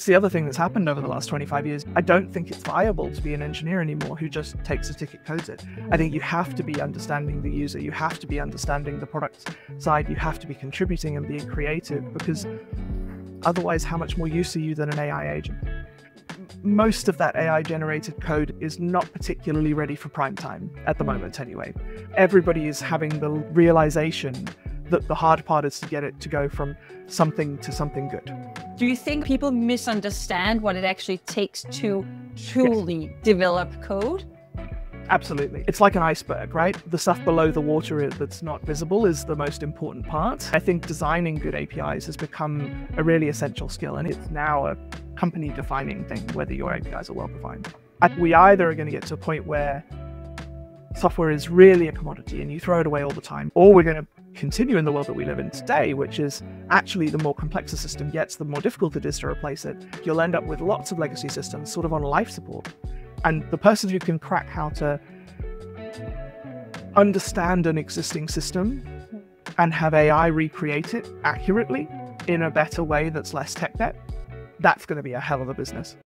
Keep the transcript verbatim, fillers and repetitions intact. It's the other thing that's happened over the last twenty-five years. I don't think it's viable to be an engineer anymore who just takes a ticket, codes it. I think you have to be understanding the user. You have to be understanding the product side. You have to be contributing and being creative, because otherwise, how much more use are you than an A I agent? Most of that A I-generated code is not particularly ready for prime time at the moment anyway. Everybody is having the realization that the hard part is to get it to go from something to something good. Do you think people misunderstand what it actually takes to truly yes. develop code? Absolutely. It's like an iceberg, right? The stuff below the water that's not visible is the most important part. I think designing good A P Is has become a really essential skill, and it's now a company-defining thing, whether your A P Is are well-defined. We either are going to get to a point where software is really a commodity and you throw it away all the time, or we're going to continue in the world that we live in today, which is actually the more complex a system gets, the more difficult it is to replace it. You'll end up with lots of legacy systems sort of on life support. And the person who can crack how to understand an existing system and have A I recreate it accurately in a better way that's less tech debt, that's going to be a hell of a business.